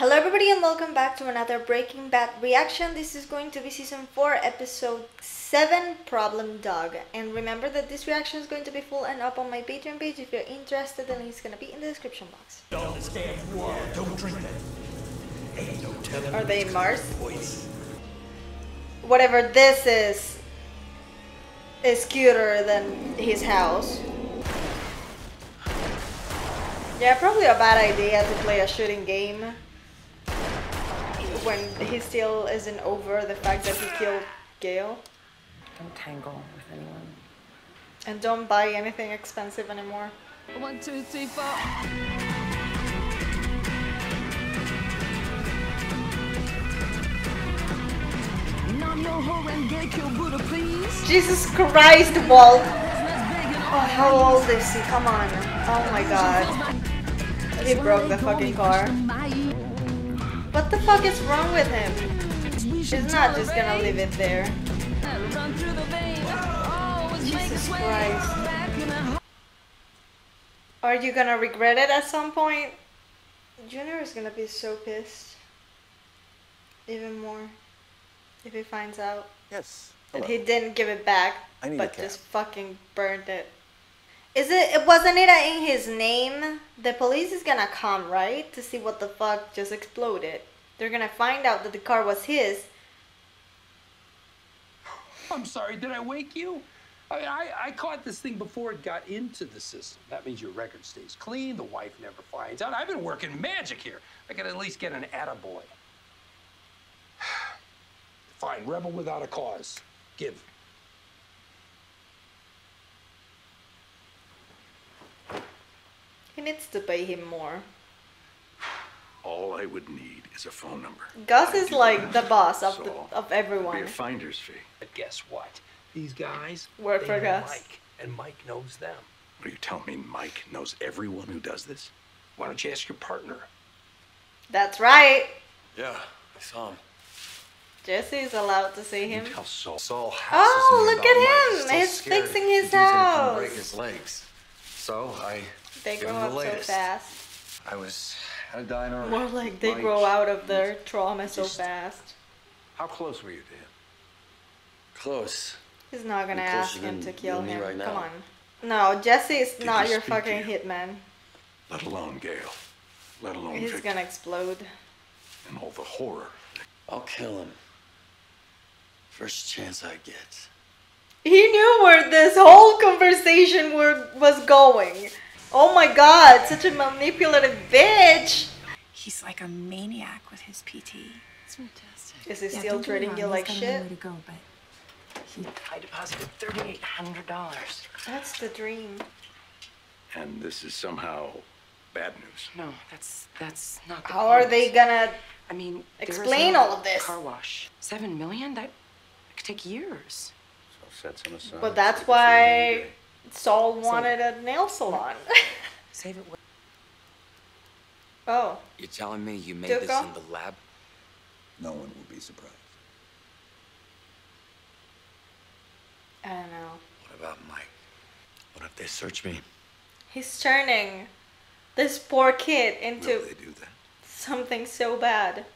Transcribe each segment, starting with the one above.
Hello everybody and welcome back to another Breaking Bad reaction. This is going to be season 4 episode 7, Problem Dog. And remember that this reaction is going to be full and up on my Patreon page. If you're interested, the link's gonna be in the description box. Don't drink that. Are they Mars? Whatever this is cuter than his house. Yeah, probably a bad idea to play a shooting game when he still isn't over the fact that he killed Gale. Don't tangle with anyone. And don't buy anything expensive anymore. 1, 2, 3, 4. Jesus Christ, Walt! Oh, how old is he? Come on. Oh my god. He broke the fucking car. What the fuck is wrong with him? He's not just gonna leave it there. Jesus Christ. Are you gonna regret it at some point? Junior is gonna be so pissed. Even more. If he finds out. Yes. Hello. That he didn't give it back, but just fucking burned it. Wasn't it in his name? The police is gonna come, right? To see what the fuck just exploded. They're gonna find out that the car was his. I'm sorry, did I wake you? I caught this thing before it got into the system. That means your record stays clean, the wife never finds out. I've been working magic here. I can at least get an attaboy. Fine, rebel without a cause. Give. He needs to pay him more. All I would need is a phone number. Gus is like the boss of everyone. It'd be a finder's fee. But guess what? These guys work for Gus. Mike, and Mike knows them. What are you telling me? Mike knows everyone who does this? Why don't you ask your partner? That's right. Yeah, I saw him. Jesse's allowed to see him. Saul has look at him! Mike. He's fixing his house. Break his legs. So I. They grow up so fast. I was at a diner. More like they grow out of their trauma so fast. How close were you to him? Close. He's not gonna ask him to kill him. Right now. Come on. No, Jesse is not your fucking hitman. Let alone Gale. Let alone. He's gonna explode. And all the horror. I'll kill him. First chance I get. He knew where this whole conversation was going. Oh my god, such a manipulative bitch! He's like a maniac with his PT. It's fantastic. Is he still treating you like shit? To go, but I deposited $3,800. That's the dream. And this is somehow bad news. No, that's not the How point. Are they gonna explain all of this? Car wash. $7 million? That could take years. But that's why Saul wanted a nail salon. Save it. Oh. You're telling me you made this in the lab? No one will be surprised. I don't know. What about Mike? What if they search me? He's turning this poor kid into something so bad.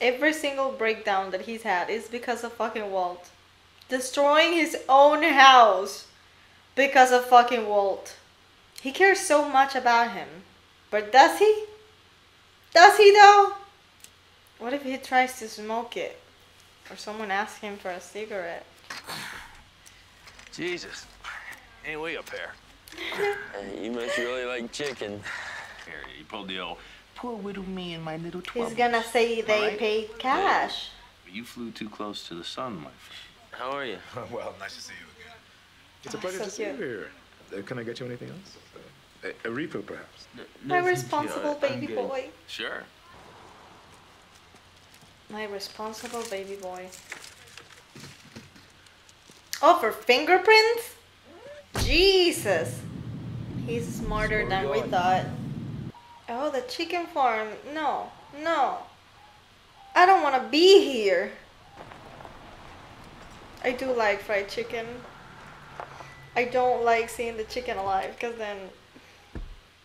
Every single breakdown that he's had is because of fucking Walt. Destroying his own house because of fucking Walt. He cares so much about him. But does he? Does he though? What if he tries to smoke it? Or someone asks him for a cigarette? Jesus. Ain't we a pair? You must really like chicken. Here, you pulled the old poor widow me and my little twin. He's gonna say they paid cash. Yeah. You flew too close to the sun, my friend. How are you? Well, nice to see you again. It's a pleasure to see you here. Can I get you anything else? A repo, perhaps? My responsible baby boy. Sure. My responsible baby boy. Oh, for fingerprints? Jesus. He's smarter than we thought. Oh, the chicken farm. No, no. I don't want to be here. I do like fried chicken. I don't like seeing the chicken alive, because then...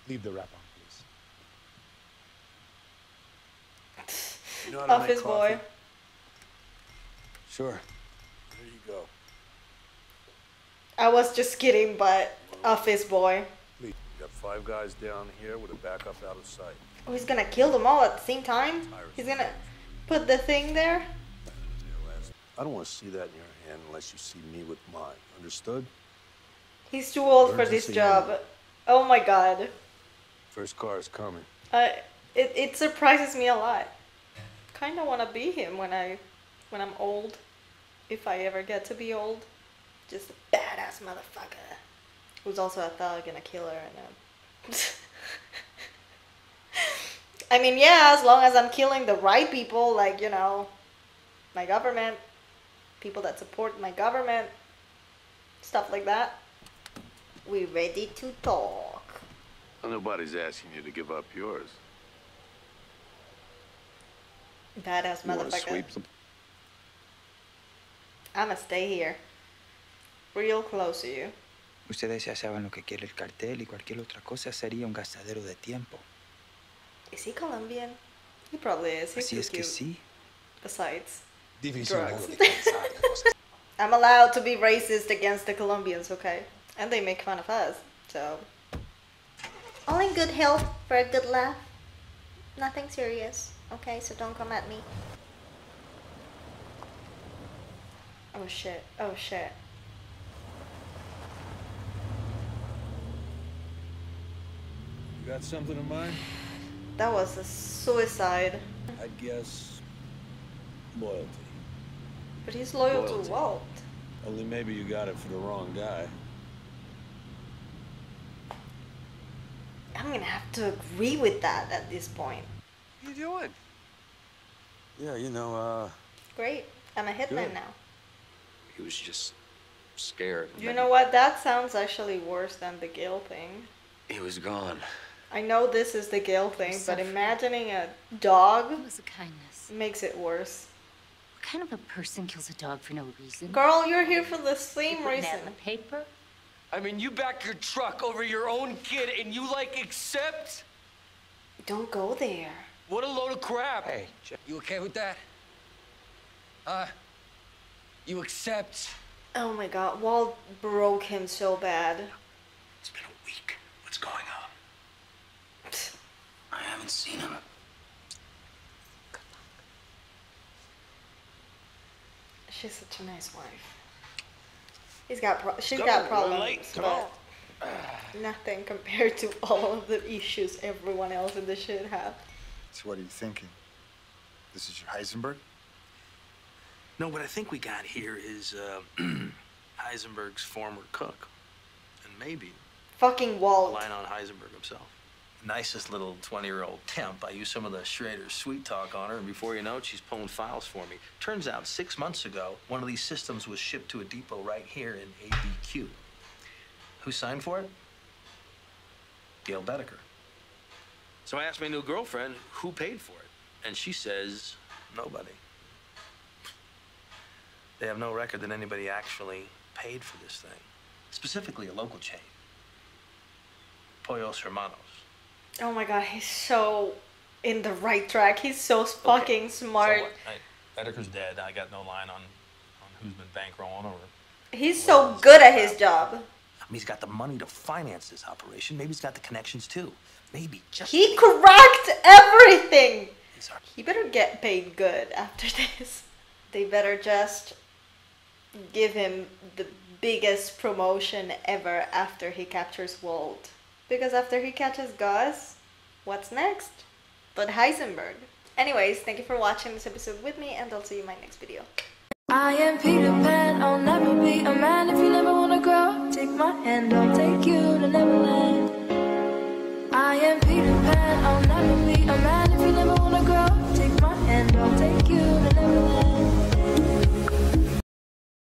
Leave the wrap on, please. You know how to Office make coffee? Boy. Sure. There you go. I was just kidding, but Office Boy. You got 5 guys down here with a backup out of sight. Oh, he's gonna kill them all at the same time? He's gonna put the thing there? I don't want to see that in your hand unless you see me with mine. Understood? He's too old for this job. Oh my god. First car is coming. It surprises me a lot. Kinda wanna be him when I'm old. If I ever get to be old. Just a badass motherfucker. Who's also a thug and a killer and a... I mean, yeah, as long as I'm killing the right people, like, you know, my government, people that support my government, stuff like that. We ready to talk. Well, nobody's asking you to give up yours. Badass motherfucker. I'ma stay here. Real close to you. Ustedes ya saben lo que quiere el cartel y cualquier otra cosa sería un gastadero de tiempo. Is he Colombian? He probably is. He's too cute. Sí. Besides, drugs. I'm allowed to be racist against the Colombians, okay? And they make fun of us, so... All in good health, for a good laugh. Nothing serious, okay? So don't come at me. Oh shit, oh shit. You got something in mind? That was a suicide. I guess... loyalty. But he's loyal to Walt. Only maybe you got it for the wrong guy. I'm gonna have to agree with that at this point. What are you doing? Yeah, you know, Great. I'm a hitman now. He was just scared. You know what? That sounds actually worse than the Gale thing. He was gone. I know this is the Gale thing, but imagining a dog makes it worse. What kind of a person kills a dog for no reason? Girl, you're here for the same reason. That in the paper? I mean, you back your truck over your own kid and you, like, accept? Don't go there. What a load of crap. Hey, you okay with that? You accept? Oh my god, Walt broke him so bad. It's been a week. What's going on? I haven't seen him. Good luck. She's such a nice wife. She's got problems, but nothing compared to all of the issues everyone else in the shit have. So what are you thinking? This is your Heisenberg? No, what I think we got here is Heisenberg's former cook, and maybe fucking Walt. A line on Heisenberg himself. Nicest little 20-year-old temp. I used some of the Schrader's sweet talk on her, and before you know it, she's pulling files for me. Turns out 6 months ago, one of these systems was shipped to a depot right here in ABQ. Who signed for it? Gale Boetticher. So I asked my new girlfriend who paid for it, and she says nobody. They have no record that anybody actually paid for this thing, specifically a local chain, Pollos Hermanos. Oh my god, he's so in the right track. He's so fucking smart. So Boetticher's dead. I got no line on who's been bankrolling or... He's so good at his job. I mean, he's got the money to finance this operation. Maybe he's got the connections too. Maybe just... He cracked everything! He better get paid good after this. They better just give him the biggest promotion ever after he captures Walt. Because after he catches Gus, what's next? But Heisenberg. Anyways, thank you for watching this episode with me, and I'll see you in my next video. I am Peter Pan, I'll never be a man if you never want to grow. Take my hand, I'll take you to Neverland. I am